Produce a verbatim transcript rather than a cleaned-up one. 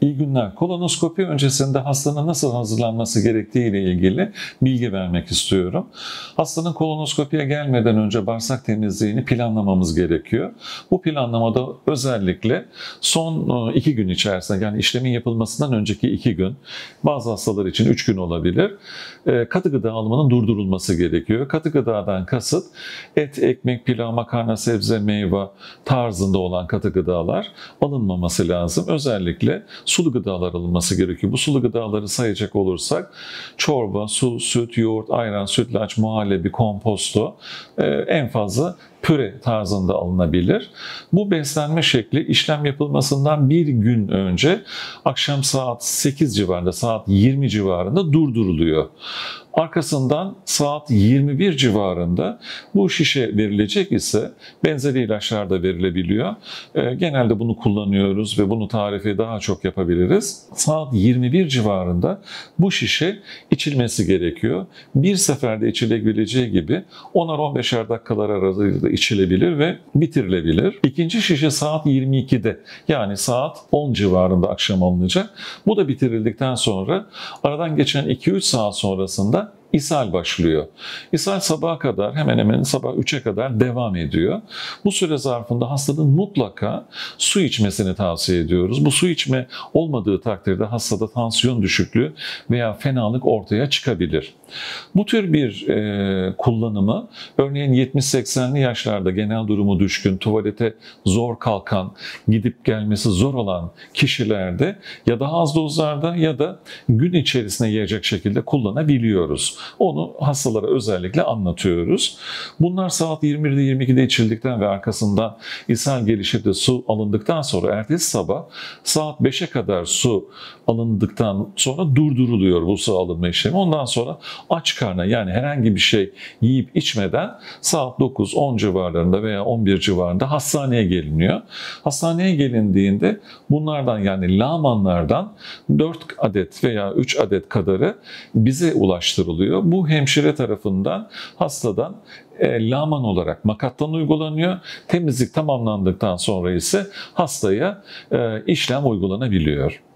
İyi günler. Kolonoskopi öncesinde hastanın nasıl hazırlanması gerektiği ile ilgili bilgi vermek istiyorum. Hastanın kolonoskopiye gelmeden önce bağırsak temizliğini planlamamız gerekiyor. Bu planlamada özellikle son iki gün içerisinde, yani işlemin yapılmasından önceki iki gün, bazı hastalar için üç gün olabilir, katı gıda alımının durdurulması gerekiyor. Katı gıdadan kasıt et, ekmek, pilav, makarna, sebze, meyve tarzında olan katı gıdalar alınmaması lazım. Özellikle sulu gıdalar alınması gerekiyor. Bu sulu gıdaları sayacak olursak çorba, su, süt, yoğurt, ayran, sütlaç, muhallebi, komposto, e, en fazla püre tarzında alınabilir. Bu beslenme şekli işlem yapılmasından bir gün önce akşam saat sekiz civarında, saat yirmi civarında durduruluyor. Arkasından saat yirmi bir civarında bu şişe verilecek ise benzeri ilaçlar da verilebiliyor. Genelde bunu kullanıyoruz ve bunu tarifi daha çok yapabiliriz. Saat yirmi bir civarında bu şişe içilmesi gerekiyor. Bir seferde içilebileceği gibi onar on beşer dakikalar arasında içilebilir ve bitirilebilir. İkinci şişe saat yirmi ikide, yani saat on civarında akşam alınacak. Bu da bitirildikten sonra aradan geçen iki üç saat sonrasında İshal başlıyor. İshal sabaha kadar, hemen hemen sabah üçe kadar devam ediyor. Bu süre zarfında hastanın mutlaka su içmesini tavsiye ediyoruz. Bu su içme olmadığı takdirde hastada tansiyon düşüklüğü veya fenalık ortaya çıkabilir. Bu tür bir e, kullanımı örneğin yetmiş seksenli yaşlarda genel durumu düşkün, tuvalete zor kalkan, gidip gelmesi zor olan kişilerde ya da az dozlarda ya da gün içerisinde yiyecek şekilde kullanabiliyoruz. Onu hastalara özellikle anlatıyoruz. Bunlar saat yirmi birde yirmi ikide içildikten ve arkasından ishal gelişip de su alındıktan sonra ertesi sabah saat beşe kadar su alındıktan sonra durduruluyor bu su alınma işlemi. Ondan sonra aç karnına, yani herhangi bir şey yiyip içmeden saat dokuz on civarlarında veya on bir civarında hastaneye geliniyor. Hastaneye gelindiğinde bunlardan, yani lamanlardan dört adet veya üç adet kadarı bize ulaştırılıyor. Bu hemşire tarafından hastadan e, laman olarak makattan uygulanıyor. Temizlik tamamlandıktan sonra ise hastaya e, işlem uygulanabiliyor.